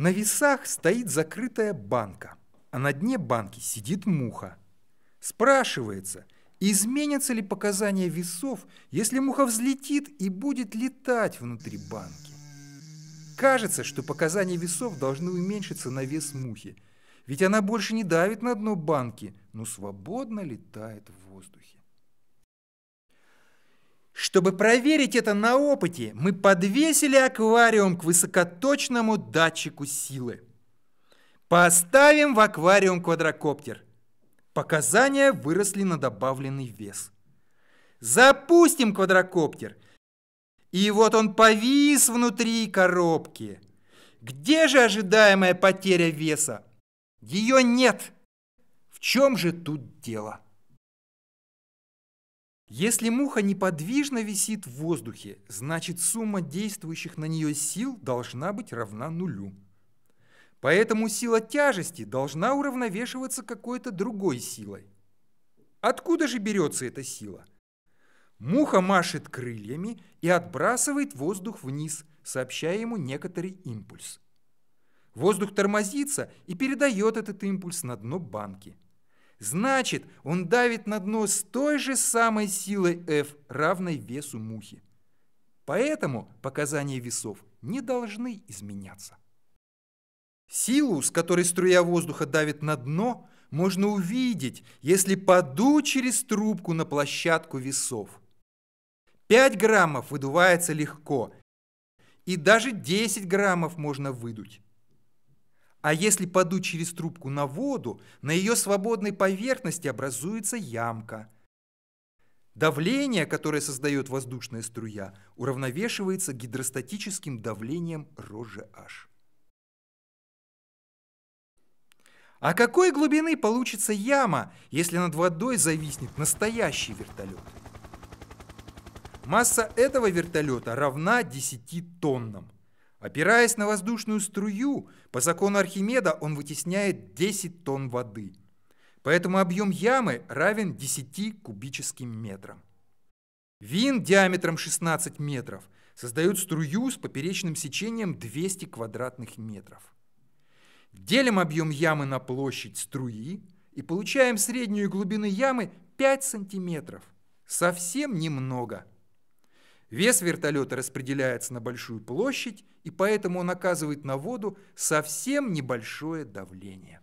На весах стоит закрытая банка, а на дне банки сидит муха. Спрашивается, изменятся ли показания весов, если муха взлетит и будет летать внутри банки. Кажется, что показания весов должны уменьшиться на вес мухи, ведь она больше не давит на дно банки, но свободно летает в воздухе. Чтобы проверить это на опыте, мы подвесили аквариум к высокоточному датчику силы. Поставим в аквариум квадрокоптер. Показания выросли на добавленный вес. Запустим квадрокоптер. И вот он повис внутри коробки. Где же ожидаемая потеря веса? Ее нет. В чем же тут дело? Если муха неподвижно висит в воздухе, значит сумма действующих на нее сил должна быть равна нулю. Поэтому сила тяжести должна уравновешиваться какой-то другой силой. Откуда же берется эта сила? Муха машет крыльями и отбрасывает воздух вниз, сообщая ему некоторый импульс. Воздух тормозится и передает этот импульс на дно банки. Значит, он давит на дно с той же самой силой F, равной весу мухи. Поэтому показания весов не должны изменяться. Силу, с которой струя воздуха давит на дно, можно увидеть, если подуть через трубку на площадку весов. 5 граммов выдувается легко, и даже 10 граммов можно выдуть. А если подуть через трубку на воду, на ее свободной поверхности образуется ямка. Давление, которое создает воздушная струя, уравновешивается гидростатическим давлением ρH. А какой глубины получится яма, если над водой зависнет настоящий вертолет? Масса этого вертолета равна 10 тоннам. Опираясь на воздушную струю, по закону Архимеда он вытесняет 10 тонн воды. Поэтому объем ямы равен 10 кубическим метрам. Винт диаметром 16 метров создает струю с поперечным сечением 200 квадратных метров. Делим объем ямы на площадь струи и получаем среднюю глубину ямы 5 сантиметров. Совсем немного. Вес вертолета распределяется на большую площадь, и поэтому он оказывает на воду совсем небольшое давление.